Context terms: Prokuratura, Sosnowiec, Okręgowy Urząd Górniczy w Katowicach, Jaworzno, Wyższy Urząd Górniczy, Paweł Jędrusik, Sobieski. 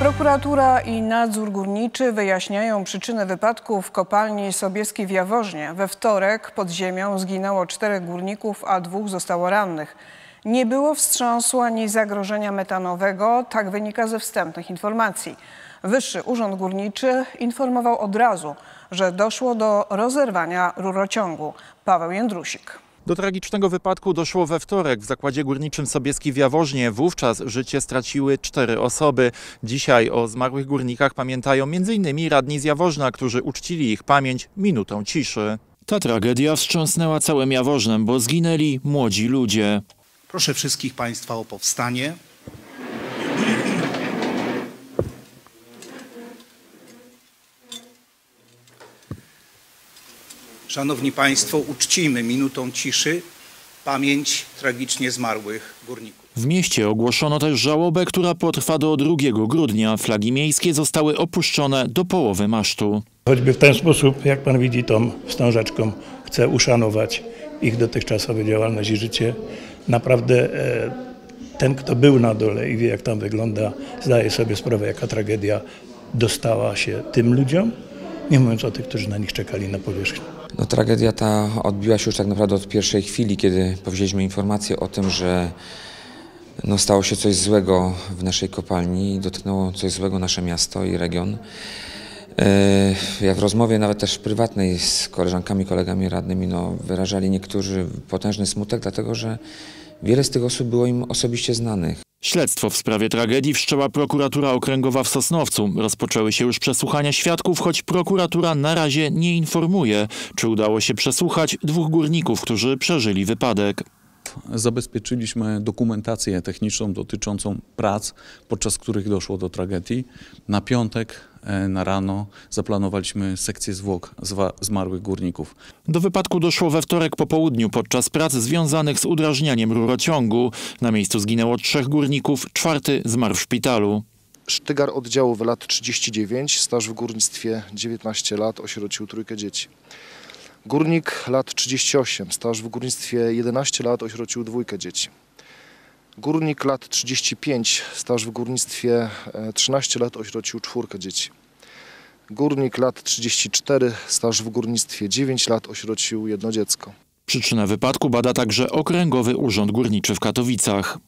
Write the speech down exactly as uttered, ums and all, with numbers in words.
Prokuratura i nadzór górniczy wyjaśniają przyczynę wypadku w kopalni Sobieski w Jaworznie. We wtorek pod ziemią zginęło czterech górników, a dwóch zostało rannych. Nie było wstrząsu ani zagrożenia metanowego, tak wynika ze wstępnych informacji. Wyższy Urząd Górniczy informował od razu, że doszło do rozerwania rurociągu. Paweł Jędrusik. Do tragicznego wypadku doszło we wtorek w zakładzie górniczym Sobieski w Jaworznie. Wówczas życie straciły cztery osoby. Dzisiaj o zmarłych górnikach pamiętają między innymi radni z Jaworzna, którzy uczcili ich pamięć minutą ciszy. Ta tragedia wstrząsnęła całym Jaworznem, bo zginęli młodzi ludzie. Proszę wszystkich Państwa o powstanie. Szanowni Państwo, uczcimy minutą ciszy pamięć tragicznie zmarłych górników. W mieście ogłoszono też żałobę, która potrwa do drugiego grudnia. Flagi miejskie zostały opuszczone do połowy masztu. Choćby w ten sposób, jak Pan widzi tą wstążeczką, chcę uszanować ich dotychczasowe działalność i życie. Naprawdę ten, kto był na dole i wie, jak tam wygląda, zdaje sobie sprawę, jaka tragedia dostała się tym ludziom, nie mówiąc o tych, którzy na nich czekali na powierzchni. No, tragedia ta odbiła się już tak naprawdę od pierwszej chwili, kiedy powiedzieliśmy informację o tym, że no, stało się coś złego w naszej kopalni, dotknęło coś złego nasze miasto i region. Ja w rozmowie nawet też prywatnej z koleżankami, kolegami radnymi no, wyrażali niektórzy potężny smutek, dlatego że wiele z tych osób było im osobiście znanych. Śledztwo w sprawie tragedii wszczęła Prokuratura Okręgowa w Sosnowcu. Rozpoczęły się już przesłuchania świadków, choć prokuratura na razie nie informuje, czy udało się przesłuchać dwóch górników, którzy przeżyli wypadek. Zabezpieczyliśmy dokumentację techniczną dotyczącą prac, podczas których doszło do tragedii. Na piątek na rano zaplanowaliśmy sekcję zwłok zmarłych górników. Do wypadku doszło we wtorek po południu podczas prac związanych z udrażnianiem rurociągu. Na miejscu zginęło trzech górników, czwarty zmarł w szpitalu. Sztygar oddziałów lat trzydzieści dziewięć, staż w górnictwie dziewiętnaście lat, osierocił trójkę dzieci. Górnik lat trzydzieści osiem, staż w górnictwie jedenaście lat, osierocił dwójkę dzieci. Górnik lat trzydzieści pięć, staż w górnictwie trzynaście lat, osierocił czwórkę dzieci. Górnik lat trzydzieści cztery, staż w górnictwie dziewięć lat, osierocił jedno dziecko. Przyczynę wypadku bada także Okręgowy Urząd Górniczy w Katowicach.